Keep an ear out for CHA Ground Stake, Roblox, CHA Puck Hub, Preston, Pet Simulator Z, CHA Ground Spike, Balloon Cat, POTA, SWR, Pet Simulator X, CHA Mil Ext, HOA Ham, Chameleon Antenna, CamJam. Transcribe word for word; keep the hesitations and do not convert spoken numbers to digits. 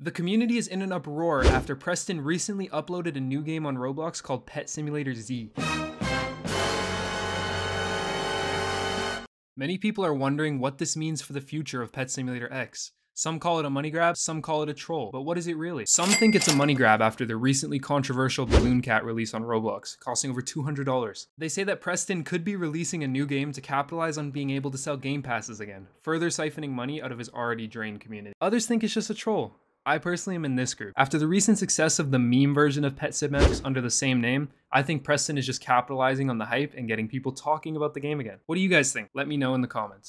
The community is in an uproar after Preston recently uploaded a new game on Roblox called Pet Simulator Z. Many people are wondering what this means for the future of Pet Simulator X. Some call it a money grab, some call it a troll, but what is it really? Some think it's a money grab after the recently controversial Balloon Cat release on Roblox, costing over two hundred dollars. They say that Preston could be releasing a new game to capitalize on being able to sell game passes again, further siphoning money out of his already drained community. Others think it's just a troll. I personally am in this group. After the recent success of the meme version of Pet Sim X under the same name, I think Preston is just capitalizing on the hype and getting people talking about the game again. What do you guys think? Let me know in the comments.